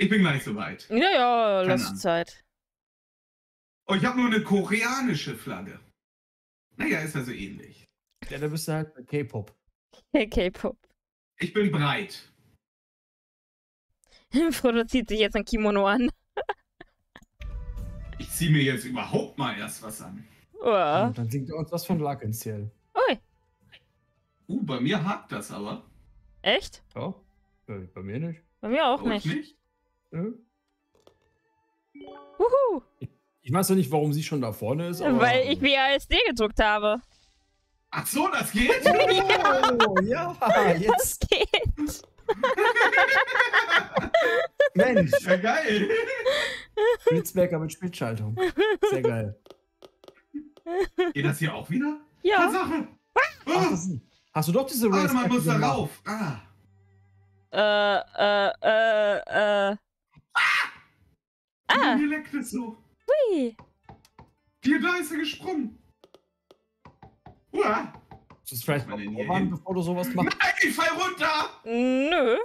Ich bin gar nicht so weit. Ja, lass Zeit. Oh, ich habe nur eine koreanische Flagge. Naja, ist ja so ähnlich. Ja, da bist du halt K-Pop. K-Pop. Ich bin breit. Frodo zieht sich jetzt ein Kimono an. Ich ziehe mir jetzt überhaupt mal erst was an. Oh, dann singt er uns was von Luck ins Ciel. Ui. Bei mir hakt das aber. Echt? Ja. Bei mir nicht. Bei mir auch nicht. Ja. Wuhu. Ich weiß ja nicht, warum sie schon da vorne ist. Aber weil ich WASD gedrückt habe. Ach so, das geht? Ja, oh, ja jetzt. Das geht. Mensch, ja geil. Blitzmerker mit Spitzschaltung. Sehr geil. Geht das hier auch wieder? Ja. Tatsache. Ach, hast du doch diese Race? Ah, man muss da rauf. Ah. Mir leckt es so. Hui. Da ist er gesprungen. Uah. Das ist vielleicht mal vorwarnen, bevor du sowas machst. Nein, ich fall runter! Nö.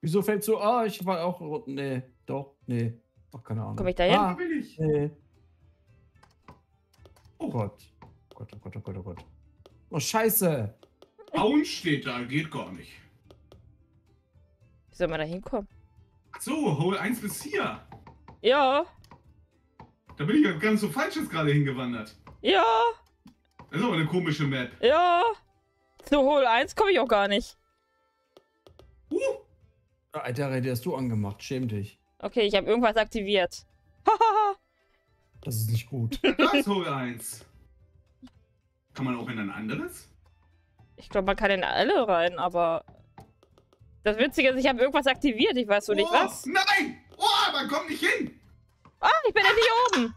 Wieso fällst du? Ah, ich war auch runter. Nee, doch, nee. Doch, keine Ahnung. Komm ich da hin? Ah, bin ich. Nee. Oh Gott. Oh Gott, oh Gott, oh Gott, oh Gott. Oh, scheiße. Bauen steht da, geht gar nicht. Wie soll man da hinkommen? Ach so, Hole 1 bis 4. Ja. Da bin ich ja ganz so falsch jetzt gerade hingewandert. Ja. Das ist aber eine komische Map. Ja. Zu Hole 1 komme ich auch gar nicht. Alter, die hast du angemacht. Schäm dich. Okay, ich habe irgendwas aktiviert. Das ist nicht gut. Das ist Hole 1. Kann man auch in ein anderes? Ich glaube, man kann in alle rein, aber... Das Witzige ist, ich habe irgendwas aktiviert. Ich weiß so nicht was. Nein! Oh, man kommt nicht hin! Ah, ich bin endlich oben.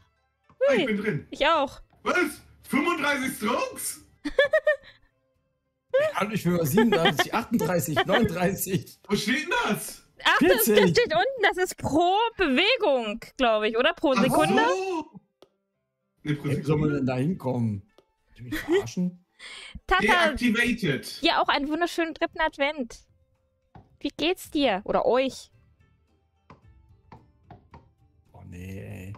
Hui. Ich bin drin. Ich auch. Was? 35 Strokes? Ich will 37, 38, 39. Wo steht denn das? Ach, das steht unten. Das ist pro Bewegung, glaube ich, oder? Pro Sekunde? So. Nee, pro Sekunde. Wie soll man denn da hinkommen? Will mich verarschen? Tata, deactivated. Ja, auch einen wunderschönen dritten Advent. Wie geht's dir? Oder euch? Oh, nee, ey.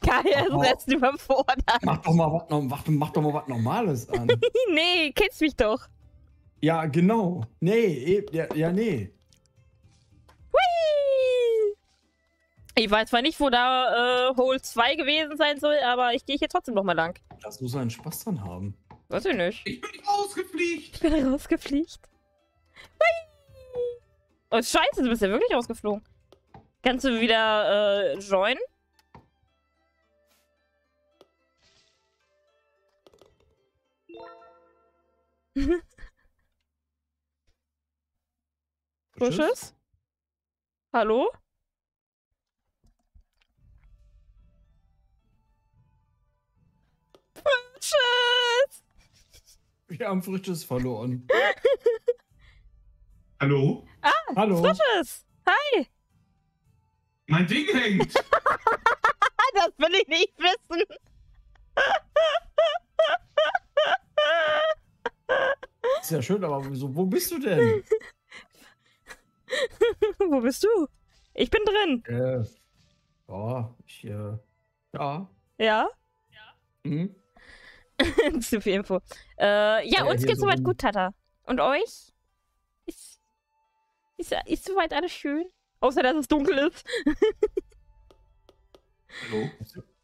Kaya ist jetzt überfordert. Mach doch mal was Normales an. Nee, kennst mich doch. Ja, genau. Nee, nee. Hui! Ich weiß zwar nicht, wo da Hole 2 gewesen sein soll, aber ich gehe hier trotzdem nochmal lang. Lass nur seinen Spaß dran haben. Weiß ich nicht. Ich bin rausgefliegt. Ich bin rausgefliegt. Hui! Oh, scheiße, du bist ja wirklich rausgeflogen. Kannst du wieder joinen? Busches? Hallo? Busches! Wir haben Frisches verloren. Hallo? Ah, hallo. Frisches! Hi! Mein Ding hängt! Das will ich nicht wissen! Ist ja schön, aber wo bist du denn? Wo bist du? Ich bin drin. Ja? Mhm. Zu viel Info. Ja, uns geht's soweit gut, Tata. Und euch? Ist soweit alles schön? Außer, dass es dunkel ist.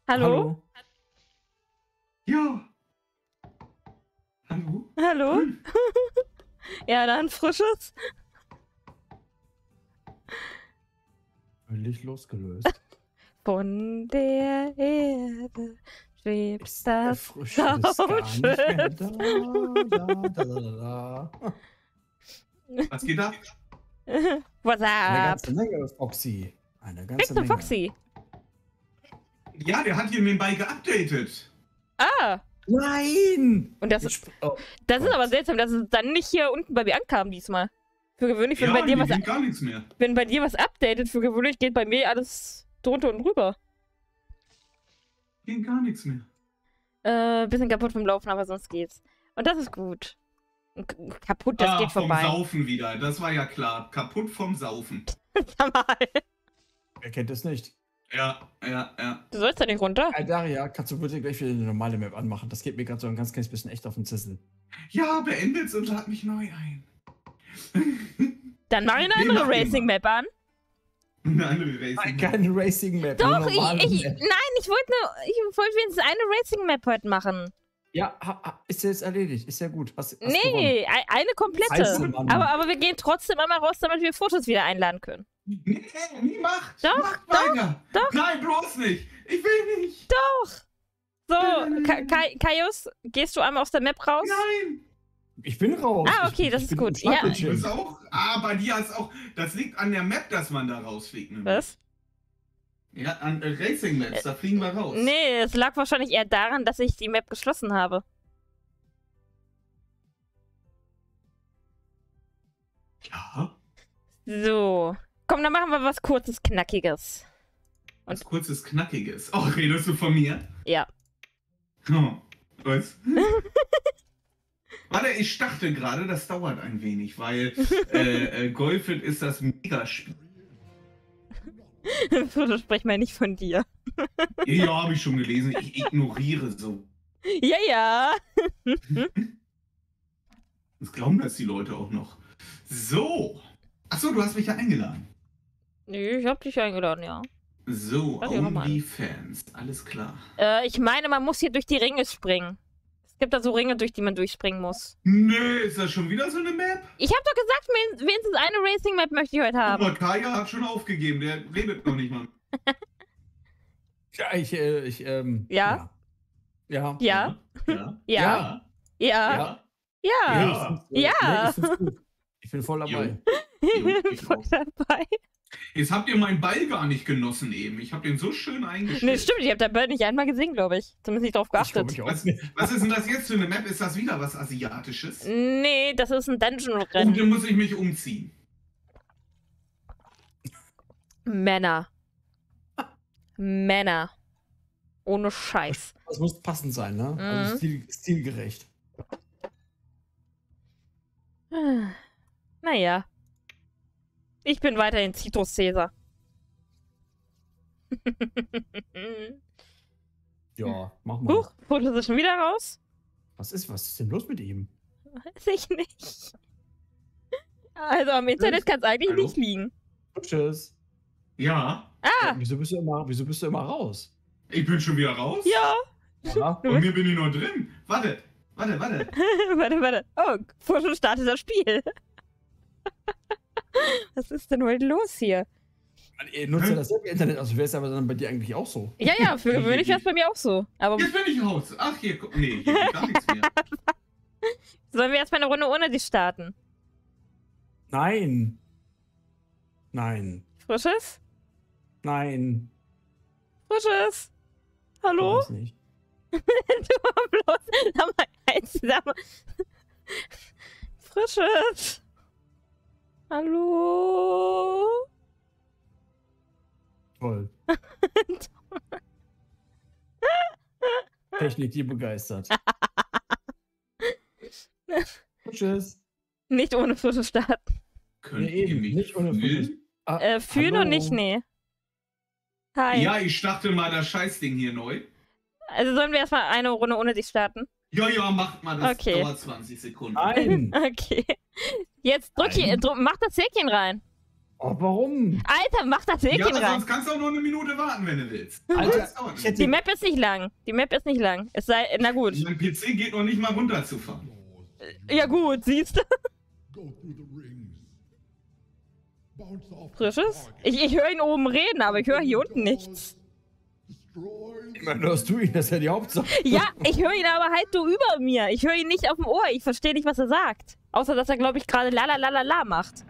Hallo? Hallo? Ja. Hallo? Hallo? Hm. Ja, dann Frisches. Völlig losgelöst. Von der Erde schwebt das Frisches gar nicht mehr da. Was geht ab? What's up? Eine ganze Menge, Foxy. Eine ganze Menge. Foxy? Ja, der hat hier nebenbei geupdatet. Ah. Nein. Und das ist, das ist aber seltsam, dass es dann nicht hier unten bei mir ankam diesmal. Für gewöhnlich, wenn bei dir was gar nichts mehr. Wenn bei dir was updatet, für gewöhnlich geht bei mir alles drunter und rüber. Ging gar nichts mehr. Bisschen kaputt vom Laufen, aber sonst geht's. Und das ist gut. Kaputt, das geht vorbei. Vom Saufen wieder, das war ja klar. Kaputt vom Saufen. Sag mal. Wer kennt das nicht? Ja, ja, ja. Du sollst da nicht runter. Aidaria, kannst du bitte gleich wieder eine normale Map anmachen? Das geht mir gerade so ein ganz kleines bisschen echt auf den Zissel. Ja, beendet's und lad mich neu ein. Dann mach ich eine andere Racing-Map an. Nein, keine Racing-Map. Doch, ich wollte wenigstens eine Racing-Map heute machen. Ja, ist ja jetzt erledigt. Ist ja gut. Nee, eine komplette. Aber wir gehen trotzdem einmal raus, damit wir Fotos wieder einladen können. Nee, nie macht. Doch, macht weiter. Doch. Nein, bloß nicht. Ich will nicht. Doch. So, Kaius, gehst du einmal aus der Map raus? Nein. Ich bin raus. Ah, okay, das ist gut. Ja. Ich bin auch, bei dir ist auch, das liegt an der Map, dass man da rausfliegt. Nämlich. Was? Ja, an Racing Maps, da fliegen wir raus. Nee, es lag wahrscheinlich eher daran, dass ich die Map geschlossen habe. Ja. So. Komm, dann machen wir was Kurzes, Knackiges. Und was Kurzes, Knackiges? Oh, redest du von mir? Ja. Oh, was? Warte, ich dachte gerade, das dauert ein wenig, weil Golf IT ist das Megaspiel. So, sprich mal nicht von dir. Ja, habe ich schon gelesen. Ich ignoriere so. Ja, ja. Das glauben das die Leute auch noch. So. Achso, du hast mich ja eingeladen. Nee, ich habe dich eingeladen, ja. So, OnlyFans. Alles klar. Ich meine, man muss hier durch die Ringe springen. Es gibt da so Ringe, durch die man durchspringen muss. Nee, ist das schon wieder so eine Map? Ich habe doch gesagt, wenigstens eine Racing-Map möchte ich heute haben. Aber Kaya hat schon aufgegeben, der redet noch nicht mal. Ja, Ja. Ja. Ja. Ja. Ja. Ja. Ja. Ja. Ich bin voll dabei. Ich bin voll dabei. Jetzt habt ihr meinen Ball gar nicht genossen eben. Ich hab den so schön eingeschickt. Nee, stimmt, ich hab den Ball nicht einmal gesehen, glaube ich. Zumindest nicht drauf geachtet. Was ist denn das jetzt für eine Map? Ist das wieder was Asiatisches? Nee, das ist ein Dungeon-Rennen. Und dann muss ich mich umziehen. Männer. Männer. Ohne Scheiß. Das muss passend sein, ne? Mhm. Also stilgerecht. Naja. Ich bin weiterhin Citrus Caesar. Ja, mach mal. Huch, Fotos ist schon wieder raus. Was ist denn los mit ihm? Weiß ich nicht. Also am Internet kann es eigentlich nicht liegen. Tschüss. Ja. Ah. Wieso bist du immer raus? Ich bin schon wieder raus? Ja. Und mir bin ich noch drin. Warte. Warte. Oh, Vorschau startet das Spiel. Was ist denn heute los hier? Ihr nutzt ja dasselbe Internet, also wäre es aber dann bei dir eigentlich auch so. Ja, ja, für gewöhnlich wäre es bei mir auch so. Aber jetzt bin ich raus. Ach, hier, nee, hier geht gar nichts mehr. Sollen wir erstmal eine Runde ohne dich starten? Nein. Nein. Frisches? Nein. Frisches? Hallo? Ich weiß nicht. Du bloß. Sag mal. Frisches? Hallo? Toll. Technik, die begeistert. Tschüss. Nicht ohne Foto starten. Könnt ihr mich nicht ohne Foto? Fühlen und nicht, nee. Hi. Ja, ich starte mal das Scheißding hier neu. Also sollen wir erstmal eine Runde ohne dich starten? Ja, macht mal das. Okay. Dauert 20 Sekunden. Nein. Okay. Jetzt mach das Häkchen rein. Oh, warum? Alter, mach das Häkchen rein. Ja, sonst kannst du auch nur eine Minute warten, wenn du willst. Alter, die Map ist nicht lang. Es sei, na gut. Mein PC geht noch nicht mal runterzufahren. Ja gut, siehst du? Frisches? Ich höre ihn oben reden, aber ich höre hier unten nichts. Immerhin hörst du ihn, das ist ja die Hauptsache. Ja, ich höre ihn aber halt so über mir. Ich höre ihn nicht auf dem Ohr, ich verstehe nicht, was er sagt. Außer, dass er, glaube ich, gerade la macht.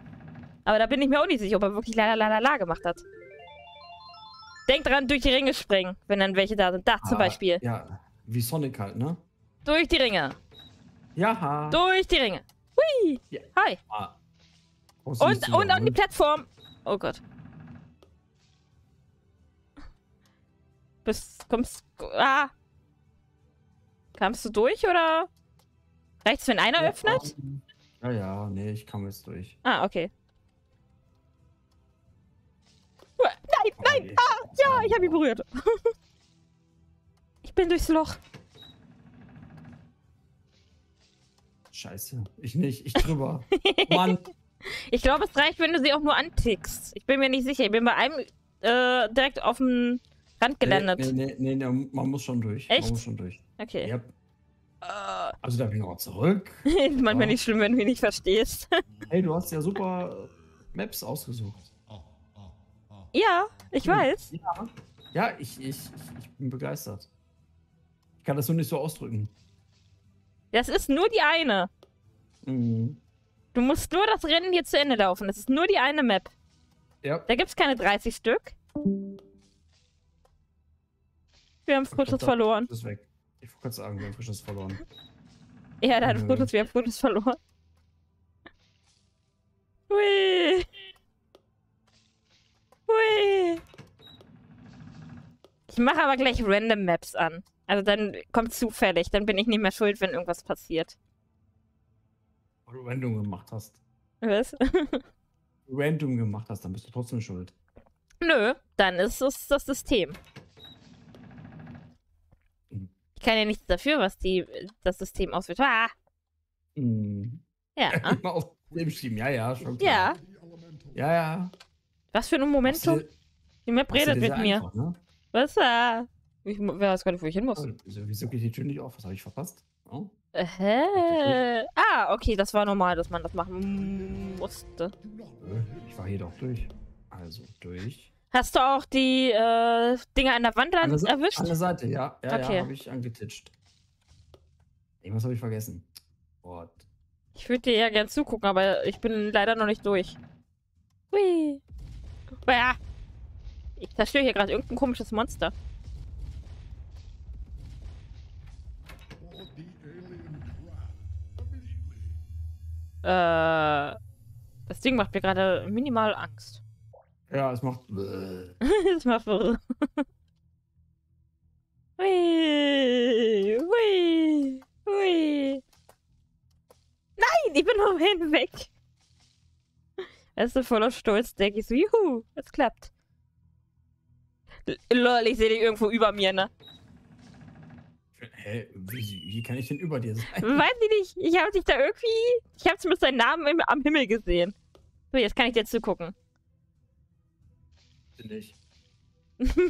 Aber da bin ich mir auch nicht sicher, ob er wirklich la gemacht hat. Denk dran, durch die Ringe springen, wenn dann welche da sind. Da zum Beispiel. Ja, wie Sonic halt, ne? Durch die Ringe. Jaha. Durch die Ringe. Hui. Ja. Hi. Ah. Und an die Plattform. Oh Gott. Kamst du durch, oder? Reicht's, wenn einer öffnet? Ja, ja, nee, ich komme jetzt durch. Ah, okay. Nein, nein! Ah, ja, ich habe ihn berührt. Ich bin durchs Loch. Scheiße, ich nicht, ich drüber. Mann. Ich glaube, es reicht, wenn du sie auch nur antickst. Ich bin mir nicht sicher. Ich bin bei einem direkt auf dem Rand gelandet. Nee, man muss schon durch. Echt? Man muss schon durch. Okay. Yep. Also da bin ich auch zurück. Manchmal nicht schlimm, wenn du mich nicht verstehst. Hey, du hast ja super Maps ausgesucht. Ja, ich weiß. Ja, ich bin begeistert. Ich kann das nur nicht so ausdrücken. Das ist nur die eine. Mhm. Du musst nur das Rennen hier zu Ende laufen. Das ist nur die eine Map. Ja. Da gibt es keine 30 Stück. Wir haben Fotos verloren. Das ist weg. Ich wollte kurz sagen, wir haben Frisches verloren. Ja, da hat Fotos, wir haben Fotos verloren. Hui! Hui! Ich mache aber gleich Random Maps an. Also dann kommt zufällig, dann bin ich nicht mehr schuld, wenn irgendwas passiert. Weil du Random gemacht hast. Was? Wenn du Random gemacht hast, dann bist du trotzdem schuld. Nö, dann ist es das System. Ich kann ja nichts dafür, was das System auswählt. Ah. Mhm. Ja. Immer auf dem schieben. Ja, ja, schon klar. Ja. Ja, ja. Was für ein Momentum. Die Map redet mit mir. Einfach, ne? Was? Ich weiß gar nicht, wo ich hin muss. Wieso geht die Tür nicht auf? Was habe ich verpasst? Oh. Okay, das war normal, dass man das machen musste. Ich war hier doch durch. Also, durch. Hast du auch die Dinger an der Wand erwischt? An der Seite, ja. Ja, okay. Ja, habe ich angetitscht. Irgendwas habe ich vergessen. What? Ich würde dir ja gern zugucken, aber ich bin leider noch nicht durch. Hui. Ich zerstöre hier gerade irgendein komisches Monster. Das Ding macht mir gerade minimal Angst. Ja, es macht. Es macht verrückt. Hui, hui, hui. Nein, ich bin noch hinweg. Er ist so voller Stolz, denke ich so, juhu, es klappt. Lol, ich sehe dich irgendwo über mir, ne? Hä, wie kann ich denn über dir sein? Weiß ich nicht, ich habe dich da irgendwie. Ich habe zumindest deinen Namen am Himmel gesehen. So, jetzt kann ich dir zugucken. Bitte nicht.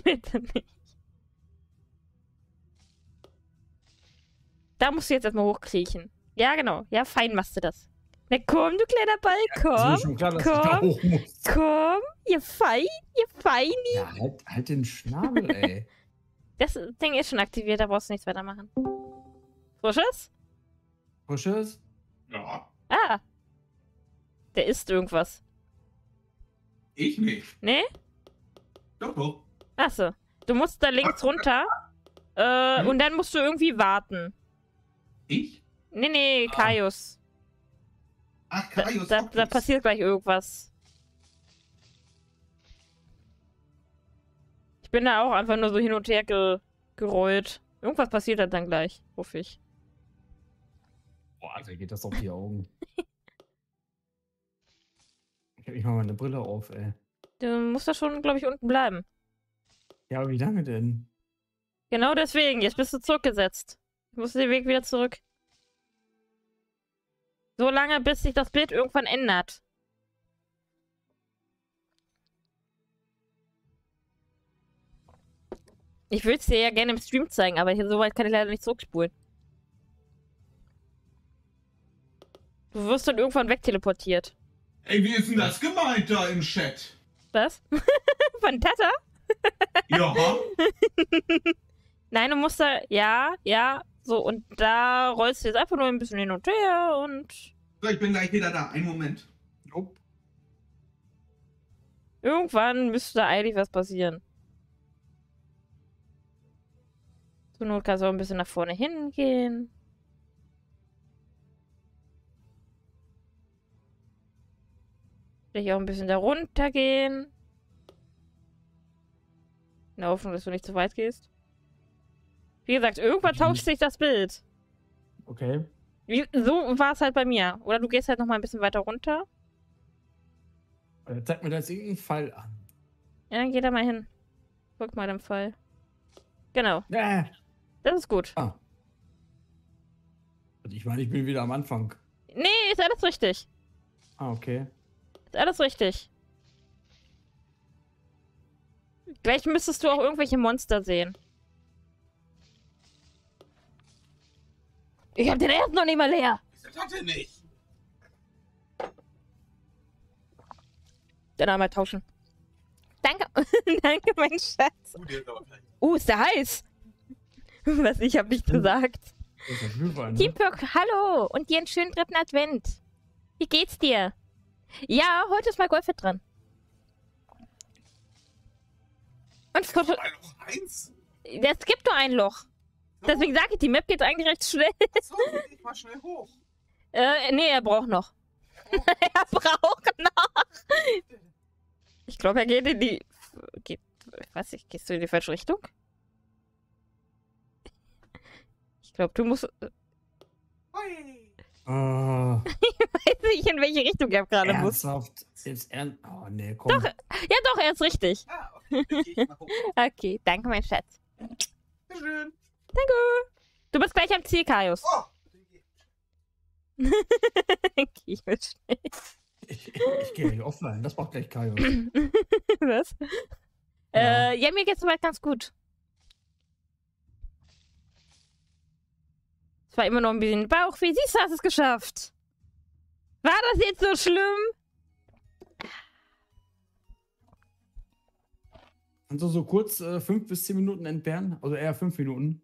Bitte nicht. Da musst du jetzt erstmal hochkriechen. Ja, genau. Ja, fein machst du das. Na komm, du kleiner Ball, komm. Ist schon klar, dass ich da hoch muss. Komm, ihr Feini. Ja, halt den Schnabel, ey. Das Ding ist schon aktiviert, da brauchst du nichts weiter machen. Frisches? Frisches? Ja. Ah. Der isst irgendwas. Ich nicht. Nee? Doch. Achso. Du musst da links runter. Und dann musst du irgendwie warten. Ich? Nee, Kaius. Ach, Kaius. Da passiert gleich irgendwas. Ich bin da auch einfach nur so hin und her gerollt. Irgendwas passiert dann gleich, hoffe ich. Boah, Alter, geht das auf die Augen. Ich mach mal eine Brille auf, ey. Du musst da schon, glaube ich, unten bleiben. Ja, aber wie lange denn? Genau deswegen, jetzt bist du zurückgesetzt. Du musst den Weg wieder zurück. So lange, bis sich das Bild irgendwann ändert. Ich würde es dir ja gerne im Stream zeigen, aber hier so weit kann ich leider nicht zurückspulen. Du wirst dann irgendwann wegteleportiert. Ey, wie ist denn das gemeint da im Chat? Was? Von Tata? Ja. Nein, du musst da... Ja. So, und da rollst du jetzt einfach nur ein bisschen hin und her und... So, ich bin gleich wieder da. Einen Moment. Nope. Irgendwann müsste da eigentlich was passieren. Zur Not kannst du auch ein bisschen nach vorne hingehen. Vielleicht auch ein bisschen da runter gehen. In der Hoffnung, dass du nicht zu weit gehst. Wie gesagt, irgendwann tauscht sich das Bild. Okay. So war es halt bei mir. Oder du gehst halt noch mal ein bisschen weiter runter. Zeig mir da jetzt irgendeinen Fall an. Ja, dann geh da mal hin. Guck mal den Fall. Genau. Das ist gut. Ah. Ich meine, ich bin wieder am Anfang. Nee, ist alles richtig. Ah, okay. Ist alles richtig. Gleich müsstest du auch irgendwelche Monster sehen. Ich hab den ersten noch nicht mal leer. Ich hatte nicht. Dann einmal tauschen. Danke. Danke, mein Schatz. Ist der heiß. Was, ich hab nicht gesagt. Ne? Teamwork, hallo. Und dir einen schönen dritten Advent. Wie geht's dir? Ja, heute ist mal Golf IT dran. Und es kommt Loch 1? Es gibt nur ein Loch. So. Deswegen sage ich, die Map geht eigentlich recht schnell. So, ich mal schnell hoch. Nee, er braucht noch. Oh. Er braucht noch. Ich glaube, er geht in die... gehst du in die falsche Richtung? Ich glaube, du musst... Oi. Ich weiß nicht, in welche Richtung er gerade muss. Oh, nee, komm. Doch, ja doch, er ist richtig. Ah, okay. Okay, danke, mein Schatz. Schön. Danke. Du bist gleich am Ziel, Kaius. Oh. Ich will schnell. Ich gehe nicht offline, das braucht gleich Kaius. Was? Ja. Ja, mir geht's soweit ganz gut. Es war immer noch ein bisschen Bauchweh. Siehst du, hast es geschafft. War das jetzt so schlimm? Kannst du so kurz 5 bis 10 Minuten entbehren? Also eher 5 Minuten.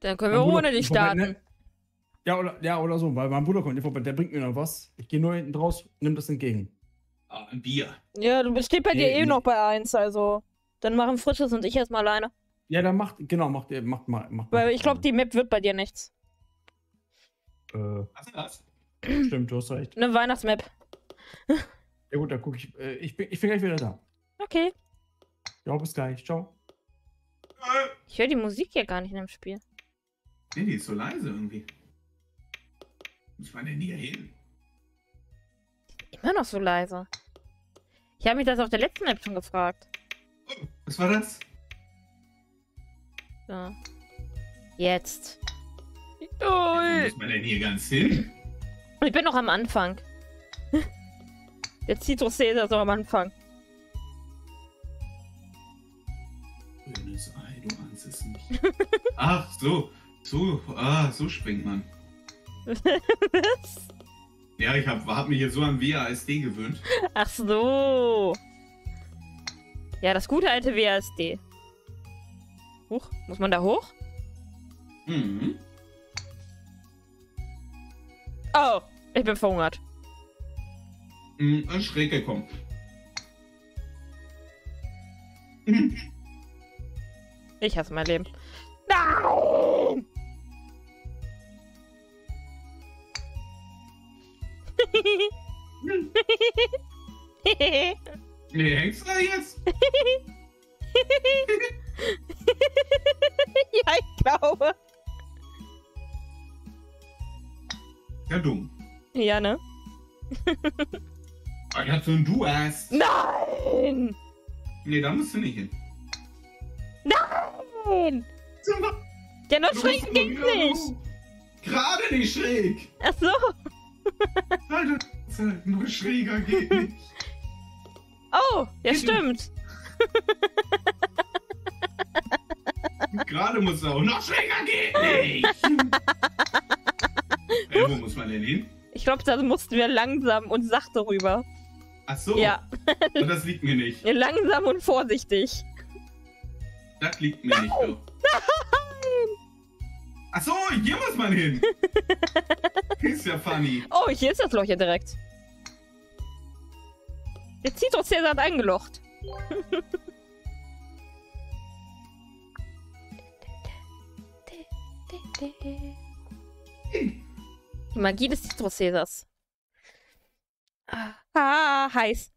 Dann können wir ohne dich starten. Ja, oder so, weil mein Bruder kommt nicht vorbei, der bringt mir noch was. Ich gehe nur hinten raus, nimm das entgegen. Ah, ein Bier. Ja, du steht bei dir eh noch bei 1, also. Dann machen Frisches und ich erstmal alleine. Ja, dann macht weil ich glaube, die Map wird bei dir nichts. Was ist das? Stimmt, du hast recht. Eine Weihnachtsmap. Ja gut, dann guck ich. Ich bin gleich wieder da. Okay. Ja, bis gleich. Ciao. Ich höre die Musik ja gar nicht in dem Spiel. Nee, die ist so leise irgendwie. Ich meine, nie erheben. Immer noch so leise. Ich habe mich das auf der letzten Map schon gefragt. Oh, was war das? So. Jetzt. Oh, ich muss man denn hier ganz hin? Ich bin noch am Anfang. Der Zitrussee ist noch am Anfang. Schönes Ei, du ahnst es nicht. Ach, so. So springt man. Was? Ja, ich hab mich jetzt so an WASD gewöhnt. Ach so. Ja, das gute alte WASD. Hoch? Muss man da hoch? Mhm. Oh, ich bin verhungert. Schräg gekommen. Ich hasse mein Leben. Nein! Nee, hängst du da jetzt? Ja, ich glaube. Ja, dumm. Ja, ne? Ich hab so ein Du-Ass. Nein! Nee, da musst du nicht hin. Nein! Ja, noch schräg ging's nicht. Gerade nicht schräg. Ach so. Alter, nur schräger geht nicht. Oh, ja, stimmt. Gerade muss er auch noch schräger gehen. Wo muss man denn hin? Ich glaube, da mussten wir langsam und sachte rüber. Ach so. Ja. Und das liegt mir nicht. Langsam und vorsichtig. Das liegt mir nicht. Doch. Nein. Ach so, hier muss man hin. Ist ja funny. Oh, hier ist das Loch ja direkt. Der Zitruscäsar hat eingelocht. Die Magie des Zitruscäsars. Ah, heiß.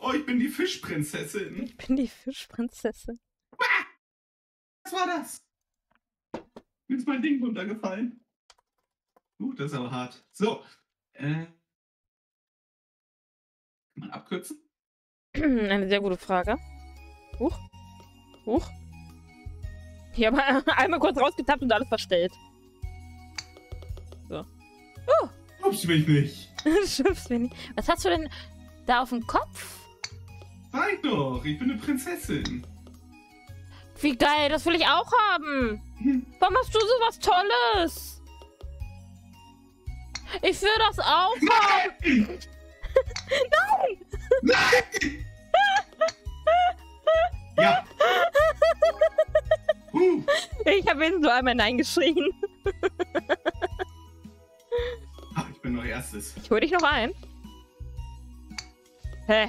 Oh, ich bin die Fischprinzessin. Was war das? Mir ist mein Ding runtergefallen. Das ist aber hart. So. Kann man abkürzen? Eine sehr gute Frage. Huch. Huch. Ich habe einmal kurz rausgetappt und alles verstellt. So. Oh. Schubst mich nicht. Schubst mich nicht. Was hast du denn da auf dem Kopf? Zeig doch, ich bin eine Prinzessin. Wie geil, das will ich auch haben. Warum hast du sowas Tolles? Ich will das auch haben. Nein! Nein! Nein! Ja. Ich habe wenigstens nur einmal Nein geschrien. Ach, ich bin noch erstes. Ich hol dich noch ein. Hä?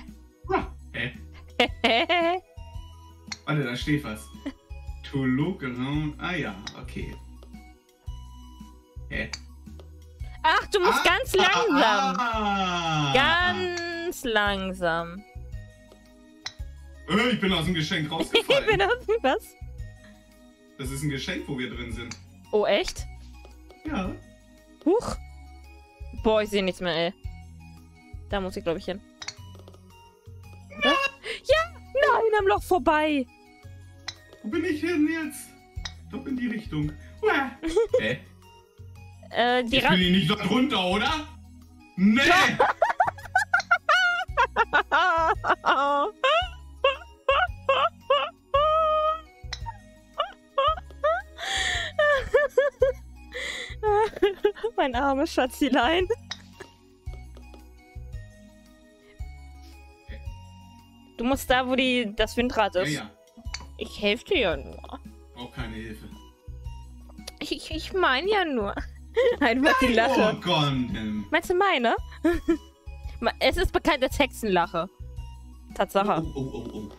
Ja, hä? Warte, da steht was. To look around. Ah ja, okay. Hä? Ach, du musst ganz langsam. Ganz langsam. Ich bin aus dem Geschenk rausgefallen. Ich bin aus dem was? Das ist ein Geschenk, wo wir drin sind. Oh, echt? Ja. Huch. Boah, ich sehe nichts mehr, ey. Da muss ich, glaube ich, hin. Oder? Ja! Nein, am Loch vorbei! Wo bin ich denn jetzt? Doch in die Richtung. Hä? Ich bin hier nicht dort runter, oder? Nee! Mein armes Schatzilein. Du musst da, wo das Windrad ist. Ja, ja. Ich helfe dir ja nur. Auch keine Hilfe. Ich meine ja nur. Einfach die Lache. Oh Gott. Meinst du meine? Es ist bekannt als Hexenlache. Tatsache. Oh.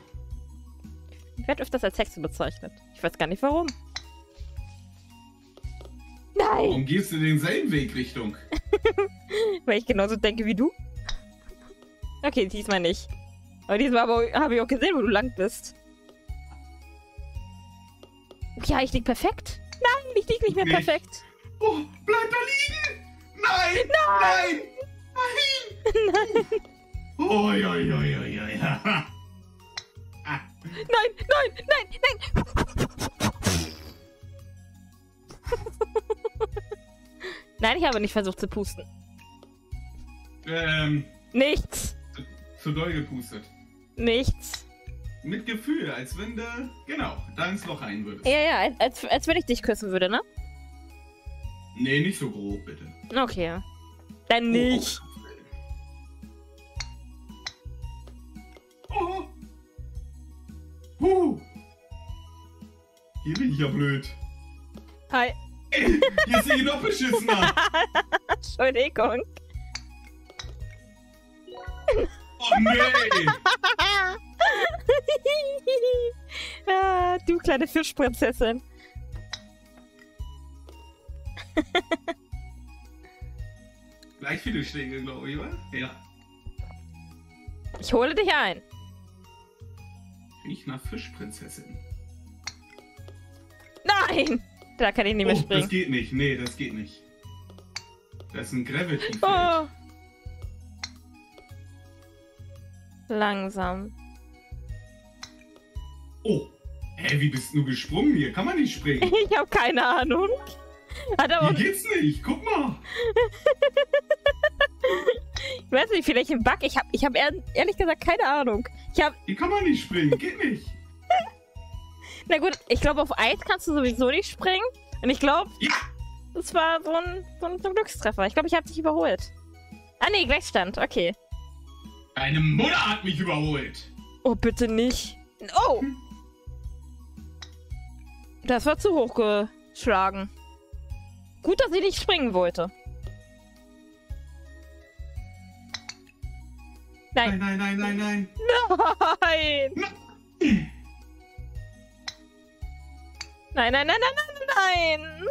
Ich werde öfters als Hexe bezeichnet. Ich weiß gar nicht warum. Nein! Warum gehst du denselben Weg Richtung? Weil ich genauso denke wie du. Okay, diesmal nicht. Aber diesmal habe ich auch gesehen, wo du lang bist. Ja, ich lieg perfekt. Nein, ich lieg nicht mehr perfekt. Oh, bleib da liegen! Nein! Nein! Nein! Nein! Oi. Nein! Nein, ich habe nicht versucht zu pusten. Nichts! Zu doll gepustet. Nichts. Mit Gefühl, als wenn du, genau, da ins Loch rein würdest. Ja, als wenn ich dich küssen würde, ne? Nee, nicht so grob, bitte. Okay. Dann nicht. Oh. Hier bin ich ja blöd. Hi. Ey, hier sehe ich noch beschissener. Entschuldigung. Oh nee! Du kleine Fischprinzessin. Gleich viele Schläge, glaube ich, oder? Ja. Ich hole dich ein. Riech nach Fischprinzessin. Nein! Da kann ich nicht mehr springen. Das geht nicht. Nee, das geht nicht. Das ist ein Gravity-Feld. Oh. Langsam. Oh. Hä, wie bist du gesprungen hier? Kann man nicht springen? Ich habe keine Ahnung. Hier geht's nicht, guck mal. Ich weiß nicht, vielleicht ein Bug. Ich hab ehrlich gesagt keine Ahnung. Hier kann man nicht springen, geht nicht. Na gut, ich glaube, auf Eis kannst du sowieso nicht springen. Und ich glaube, das war so ein Glückstreffer. Ich glaube, ich habe dich überholt. Ah ne, Gleichstand, okay. Deine Mutter hat mich überholt. Oh, bitte nicht. Oh! Das war zu hoch geschlagen. Gut, dass ich nicht springen wollte. Nein. Nein. Nein. Nein. Nein.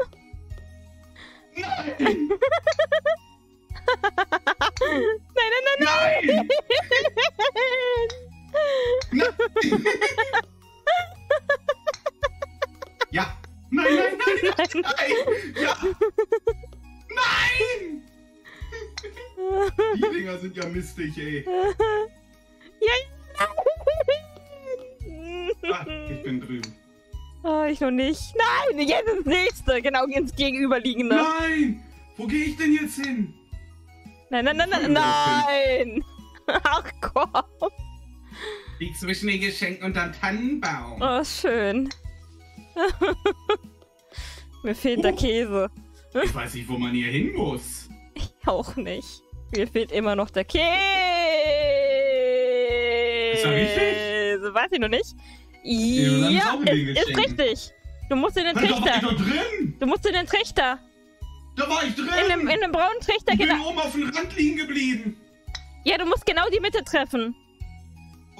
Nein! Ja! Nein! Die Dinger sind ja mistig, ey. Ah, ich bin drüben. Oh, ich noch nicht. Nein, jetzt ins nächste. Genau, ins gegenüberliegende. Nein! Wo gehe ich denn jetzt hin? Nein, nein, nein, nein, nein! Ach komm! Lieg zwischen den Geschenken und dem Tannenbaum. Oh, schön. Mir fehlt der Käse. Ich weiß nicht, wo man hier hin muss. Ich auch nicht. Mir fehlt immer noch der Käse. Ist das richtig? Weiß ich noch nicht. Ja, ist richtig. Du musst in den Trichter. Da war ich doch drin. Du musst in den Trichter. Da war ich drin. In dem braunen Trichter. Ich bin oben auf dem Rand liegen geblieben. Ja, du musst genau die Mitte treffen.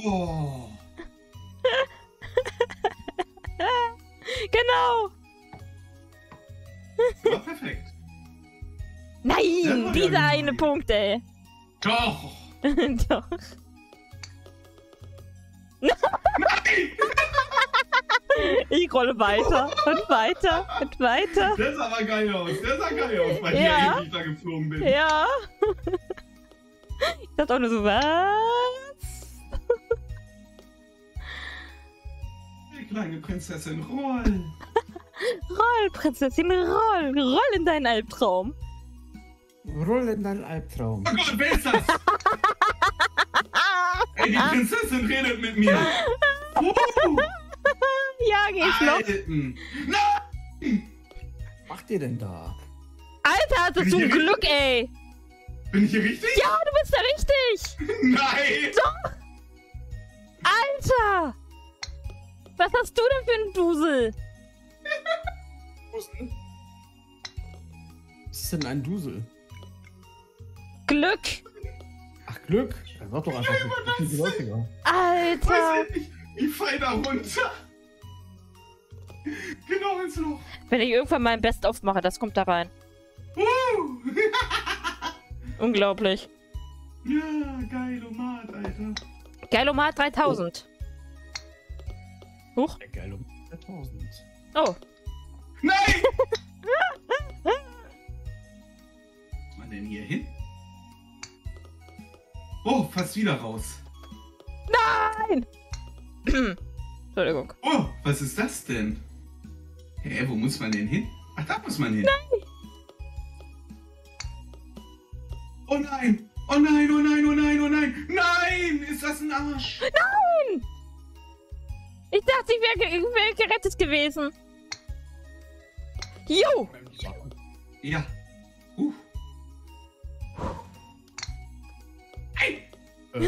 Oh. Genau. War perfekt. Nein, war dieser eine Punkt, ey. Doch. Doch. Ich rolle weiter und weiter und weiter. Das sah aber geil aus. Das sah geil aus, weil ich nicht da geflogen bin. Ja. Ich dachte auch nur so, was? Die kleine Prinzessin, roll. Roll, Prinzessin, roll. Roll in deinen Albtraum. Roll in deinen Albtraum. Oh Gott, wer ist das? Ey, die Prinzessin redet mit mir. Ja, geh ich noch. Nein! Was macht ihr denn da? Alter, hattest du Glück, ey. Bin ich hier richtig? Ja, du bist da richtig. Nein. Doch. Alter. Was hast du denn für einen Dusel? Was ist denn ein Dusel? Glück. Ach, Glück? Das war doch einfach Glück. Alter. Ich fall da runter. Genau ins Loch. Wenn ich irgendwann mein Best-of mache, das kommt da rein. Unglaublich. Ja, Geilomat, Alter. Geilomat 3000. Oh. Huch. Geilomat 3000. Oh. Nein! Was man denn hier hin? Oh, fast wieder raus. Nein! Entschuldigung. Oh, was ist das denn? Hä, wo muss man denn hin? Ach, da muss man hin. Nein! Oh nein! Oh nein, oh nein, oh nein, oh nein! Nein! Ist das ein Arsch? Nein! Ich dachte, ich wäre gerettet gewesen. Jo! Ja.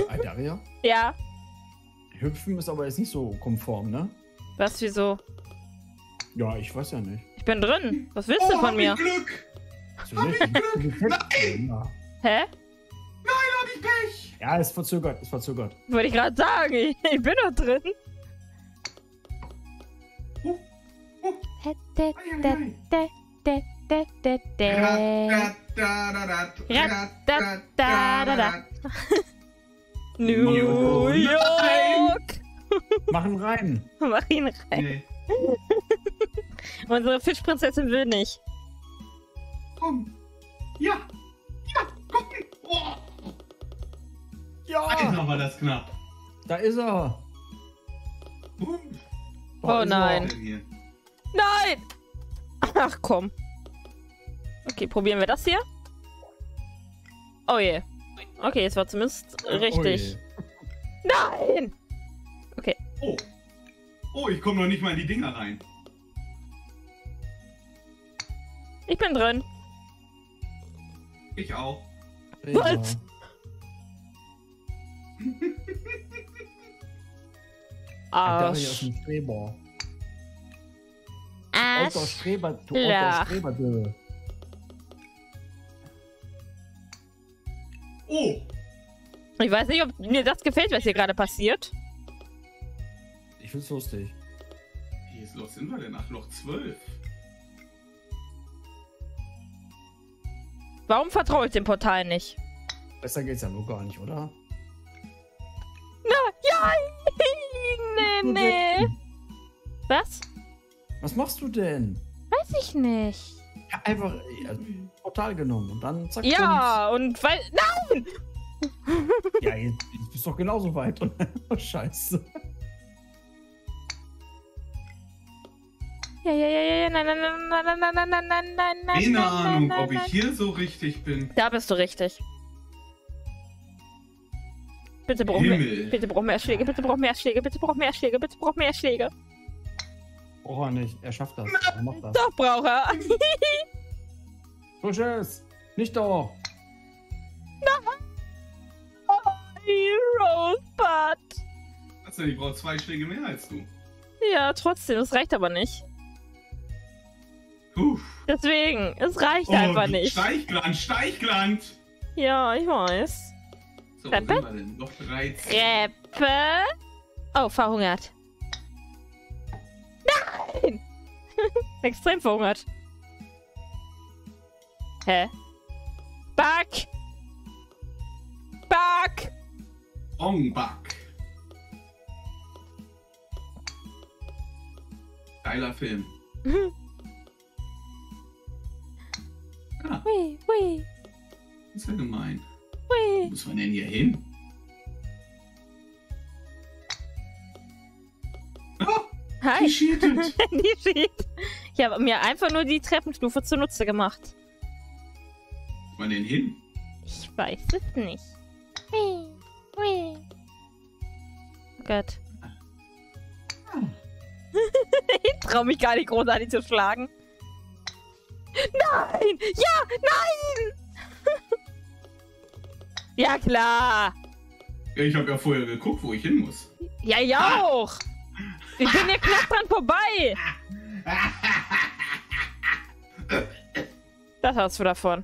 Aidaria? Ja? Hüpfen ist aber jetzt nicht so konform, ne? Was, wieso? Ja, ich weiß ja nicht. Ich bin drin. Was willst du von mir? Glück! Hab ich Glück? Nein! Hä? Nein, hab ich Pech! Ja, ist verzögert, ist verzögert. Wollte ich gerade sagen, ich bin doch drin. New York! Mach ihn rein! Mach ihn rein! Nee. Unsere Fischprinzessin will nicht. Komm! Ja! Ja! Komm! Oh. Ja! Alter, war das knapp! Da ist er! Oh nein! Nein! Ach komm! Okay, probieren wir das hier. Oh je. Yeah. Okay, es war zumindest richtig. Oh, nein! Okay. Oh. Oh, ich komme noch nicht mal in die Dinger rein. Ich bin drin. Ich auch. Was? Arsch. Arsch. Du Autostreber. Oh! Ich weiß nicht, ob mir das gefällt, was hier gerade passiert. Ich find's lustig. Welches Loch sind wir denn? Ach, Loch 12. Warum vertraue ich dem Portal nicht? Besser geht's ja nur gar nicht, oder? Na, ja! Nee, nee. Was? Was machst du denn? Was? weiß ich nicht. Ja, einfach Portal genommen und dann zack. Ja, und weil... Nein! Ja, jetzt bist du doch genauso weit. Scheiße. Ja, nein. Keine Ahnung, ob ich hier so richtig bin. Da bist du richtig. Bitte brauch mehr Schläge, bitte brauch mehr Schläge. Braucht er nicht, er schafft das. Er macht das. Doch, braucht er. Frisches, nicht doch. Rosebud. Was denn? Ich brauche 2 Schläge mehr als du. Ja, trotzdem, das reicht aber nicht. Uff. Deswegen, es reicht einfach nicht. Steichland, Steichland! Ja, ich weiß. So, Treppe? Wo sind wir denn? Noch 13. Treppe? Oh, verhungert. Nein! Extrem verhungert. Hä? Back! Back! Back. Geiler Film. Ah. Ui, ui. Das ist ja gemein. Ui. Wo muss man denn hier hin? Oh, hi. Die cheatet. Die cheatet. Ich habe mir einfach nur die Treppenstufe zunutze gemacht. Wo muss man denn hin? Ich weiß es nicht. Ui. Oh Gott. Ich traue mich gar nicht großartig zu schlagen. Nein! Ja! Nein! Ja, klar! Ich habe ja vorher geguckt, wo ich hin muss. Ja, ich auch! Ich bin ja knapp dran vorbei! Das hast du davon.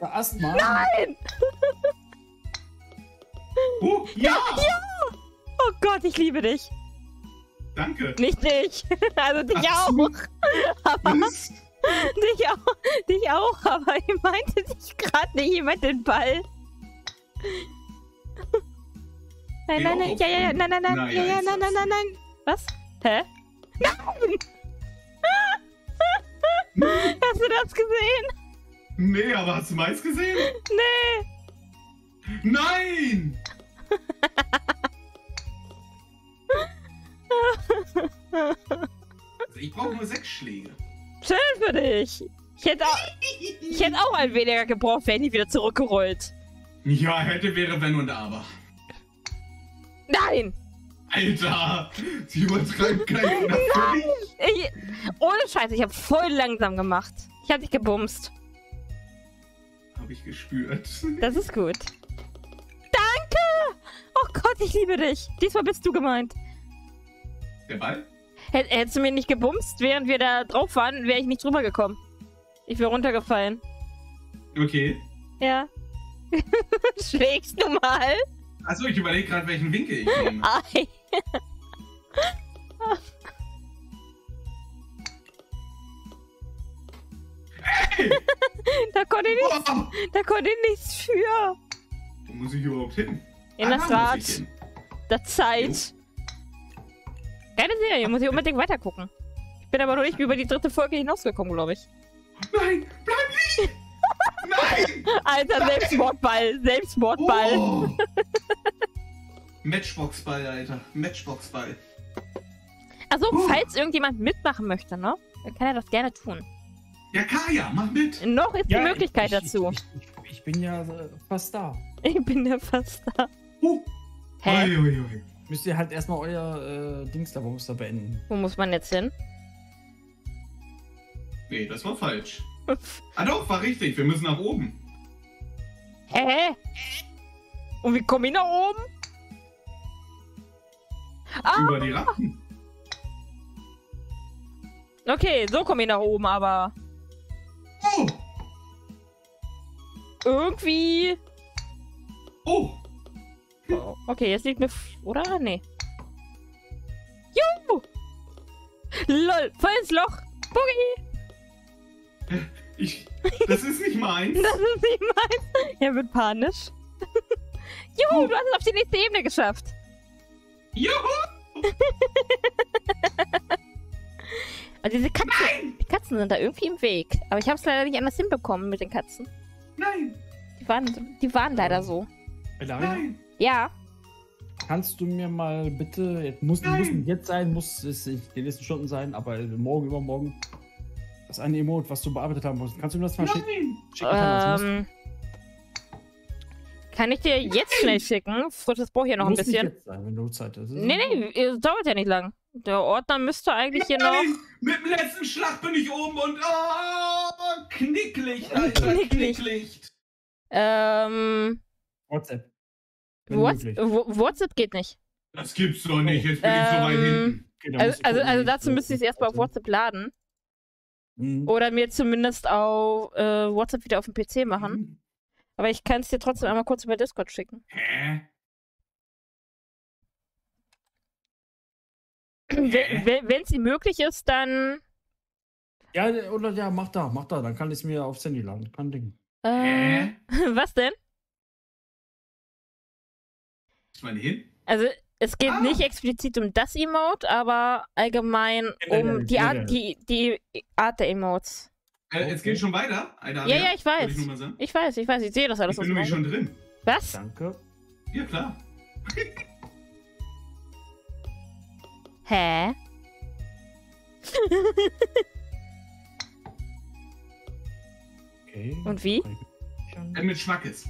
Asthma. Nein! Oh, ja! Ja! Oh Gott, ich liebe dich. Danke. Nicht dich. Also dich auch. Aber dich auch. Dich auch, aber ich meinte dich gerade nicht. Ich meinte den Ball. Nein, nein, nein. Ja, ja, ja. Nein, nein, nein. Ja, ja, nein, nein, nein, nein. Was? Hä? Nein! Hast du das gesehen? Nee, aber hast du meins gesehen? Nee! Nein! Also ich brauche nur 6 Schläge. Schön für dich! Ich hätte auch ein weniger gebraucht, wenn ich wieder zurückgerollt. Ja, hätte, wäre, wenn und aber. Nein! Alter! Sie übertreibt keinen. Nein! Ohne Scheiße, ich habe voll langsam gemacht. Ich habe dich gebumst. Ich gespürt. Das ist gut. Danke! Oh Gott, ich liebe dich. Diesmal bist du gemeint. Der Ball? Hättest du mir nicht gebumst, während wir da drauf waren, wäre ich nicht drüber gekommen. Ich wäre runtergefallen. Okay. Ja. Schlägst du mal? Achso, ich überlege gerade, welchen Winkel ich nehme. Ei. Da konnte ich nichts für. Wo muss ich überhaupt hin? In das Rad. Der Zeit. Geile Serie, muss ich unbedingt weitergucken. Ich bin aber noch nicht über die 3. Folge hinausgekommen, glaube ich. Nein, bleib liegen! Nein! Alter, nein! Selbstmordball, Selbstmordball. Oh. Matchboxball, Alter, Matchboxball. Also, falls irgendjemand mitmachen möchte, ne? Dann kann er das gerne tun. Ja, Kaya, mach mit! Noch ist ja, die Möglichkeit dazu. Ich bin ja fast da. Ich bin ja fast da. Hä? Oi, oi, oi. Müsst ihr halt erstmal euer Dings da, wo muss da beenden? Wo muss man jetzt hin? Nee, das war falsch. Ah doch, war richtig. Wir müssen nach oben. Hä? Und wie komme ich nach oben? Über die Rampen. Okay, so komme ich nach oben, aber... Oh! Irgendwie. Oh! Oh. Okay, jetzt liegt mir. Oder? Nee. Juhu! LOL, voll ins Loch! Boogie! Das ist nicht meins! Das ist nicht meins! Er wird panisch. Juhu, du hast es auf die nächste Ebene geschafft! Juhu! Also diese Katzen. Nein! Die Katzen sind da irgendwie im Weg. Aber ich habe es leider nicht anders hinbekommen mit den Katzen. Nein! Die waren leider so. Nein! Ja. Kannst du mir mal bitte, muss jetzt sein, muss es nicht die nächsten Stunden sein, aber morgen, übermorgen, das eine Emote, was du bearbeitet haben musst. Kannst du mir das mal schicken? Kann ich dir jetzt schnell schicken? Das braucht ja noch ein bisschen. Muss jetzt sein, wenn du Zeit hast. Nee, das dauert ja nicht lang. Der Ordner müsste eigentlich hier noch... Mit dem letzten Schlag bin ich oben und... Oh, Knicklicht, Alter, Knicklicht. WhatsApp. WhatsApp geht nicht. Das gibt's doch nicht, jetzt bin ich so weit hinten. Okay, also dazu müsste ich es erstmal auf WhatsApp laden. Mhm. Oder mir zumindest auf WhatsApp wieder auf dem PC machen. Mhm. Aber ich kann es dir trotzdem einmal kurz über Discord schicken. Hä? Wenn es ihm möglich ist, dann... Ja, oder ja, mach da, dann kann ich es mir aufs Handy laden. Kein Ding. Was denn? Hin? Also es geht nicht explizit um das Emote, aber allgemein um die Art der Emotes. Es geht schon weiter? Ja, ich weiß. Ich weiß, ich sehe das alles. Ich bin nämlich schon drin. Was? Danke. Ja, klar. Hä? Okay. Und wie? Mit Schmackes.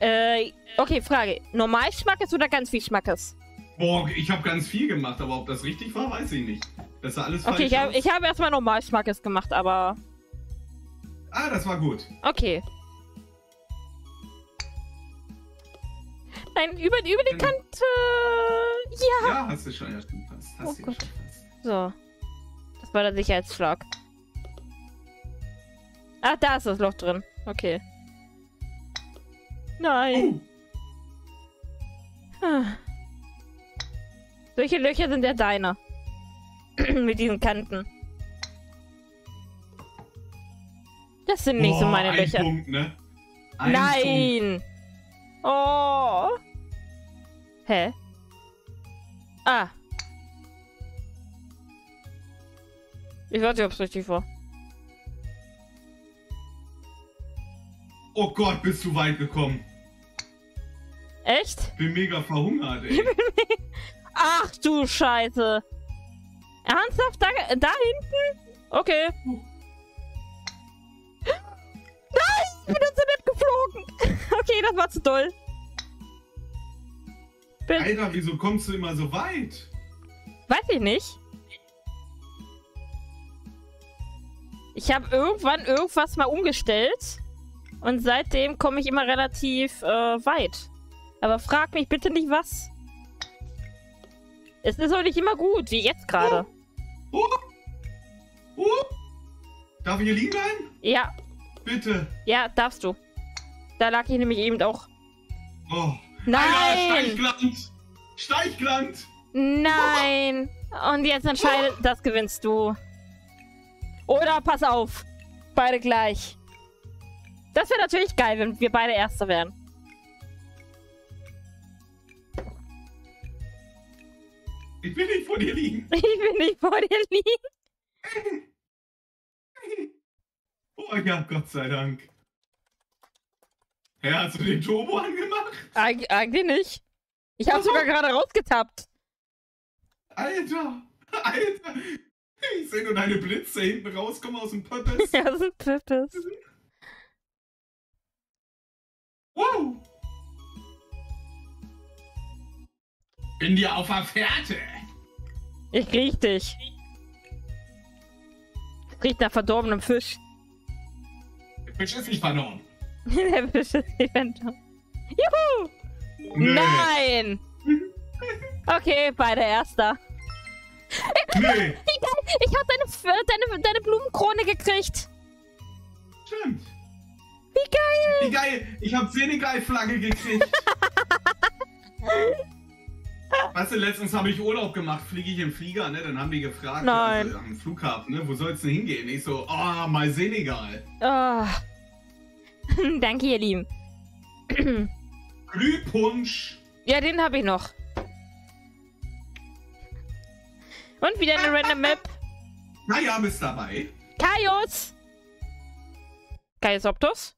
Okay, Frage. Normal Schmackes oder ganz viel Schmackes? Boah, ich habe ganz viel gemacht, aber ob das richtig war, weiß ich nicht. Das ist alles falsch. Okay, ich hab erstmal normal Schmackes gemacht, aber... Ah, das war gut. Okay. Nein, über die Kante... Ja! Ja, hast du schon, ja, stimmt. Hast du ja schon fast. So. Das war der Sicherheitsschlag. Ach, da ist das Loch drin. Okay. Nein. Oh. Solche Löcher sind ja deiner. Mit diesen Kanten. Das sind nicht so meine Löcher. Punkt, ne? Nein. Punkt. Oh. Hä? Ah. Ich weiß nicht, ob es richtig war. Oh Gott, bist du weit gekommen. Echt? Bin mega verhungert, ey. Ach du Scheiße. Ernsthaft? Da hinten? Okay. Nein, ich bin ins Internet geflogen. Okay, das war zu doll. Alter, wieso kommst du immer so weit? Weiß ich nicht. Ich habe irgendwann irgendwas mal umgestellt. Und seitdem komme ich immer relativ weit. Aber frag mich bitte nicht was. Es ist auch nicht immer gut, wie jetzt gerade. Darf ich hier liegen bleiben? Ja. Bitte. Ja, darfst du. Da lag ich nämlich eben auch. Oh. Nein! Alter, Steichglanz! Steichglanz! Nein! Und jetzt entscheidet, das gewinnst du. Oder pass auf. Beide gleich. Das wäre natürlich geil, wenn wir beide Erster wären. Ich will nicht vor dir liegen. Ich will nicht vor dir liegen. Oh ja, Gott sei Dank. Hä, ja, hast du den Turbo angemacht? Eigentlich nicht. Ich habe sogar gerade rausgetappt. Alter. Ich sehe nur deine Blitze hinten rauskommen aus dem Pöppes. Ja, das sind Pöppes. Wow! Bin dir auf der Fährte! Ich riech dich. Riecht nach verdorbenem Fisch. Der Fisch ist nicht verdorben. Der Fisch ist nicht verdorben. Juhu! Nö. Nein! Okay, beide Erster. Nee. Ich hab deine Blumenkrone gekriegt. Stimmt. Wie geil! Wie geil! Ich hab Senegal-Flagge gekriegt. Weißt du, letztens habe ich Urlaub gemacht, fliege ich im Flieger, ne? Dann haben die gefragt, nein. Also, am Flughafen, ne? Wo soll's denn hingehen? Ich so, oh, mal Senegal. Oh. Danke, ihr Lieben. Glühpunsch. Ja, den habe ich noch. Und wieder eine Random Map. Naja, bist dabei. Kaius! Kaius Optus?